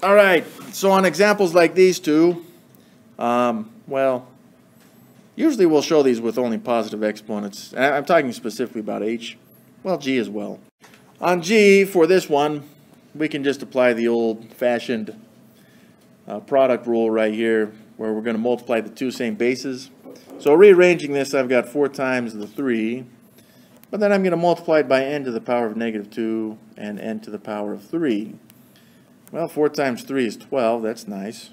All right, so on examples like these two, well, usually we'll show these with only positive exponents. I'm talking specifically about H, well, G as well. On G, for this one, we can just apply the old-fashioned product rule right here, where we're going to multiply the two same bases. So rearranging this, I've got 4 times the 3, but then I'm going to multiply it by n to the power of negative 2 and n to the power of 3. Well, 4 times 3 is 12, that's nice.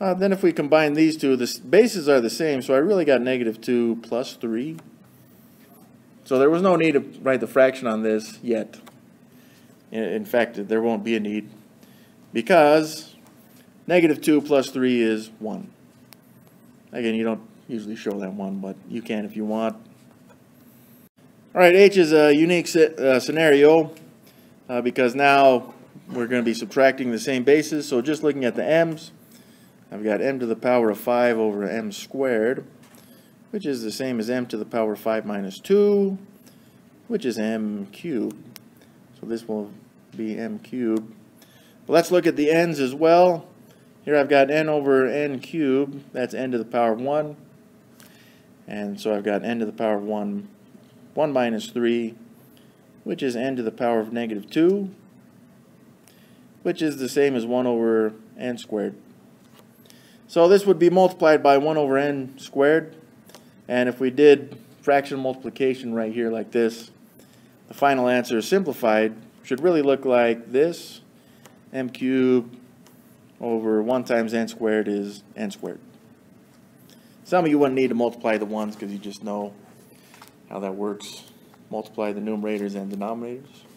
Then if we combine these two, the bases are the same, so I really got negative 2 plus 3. So there was no need to write the fraction on this yet. In fact, there won't be a need, because negative 2 plus 3 is 1. Again, you don't usually show that one, but you can if you want. All right, H is a unique scenario because now we're going to be subtracting the same bases. So just looking at the m's, I've got m to the power of 5 over m squared, which is the same as m to the power of 5 minus 2, which is m cubed. So this will be m cubed. But let's look at the n's as well. Here I've got n over n cubed. That's n to the power of 1. And so I've got n to the power of 1 minus 3, which is n to the power of negative 2, which is the same as 1 over n squared. So this would be multiplied by 1 over n squared. And if we did fraction multiplication right here like this, the final answer simplified should really look like this. M cubed over 1 times n squared is n squared. Some of you wouldn't need to multiply the ones because you just know how that works. Multiply the numerators and denominators.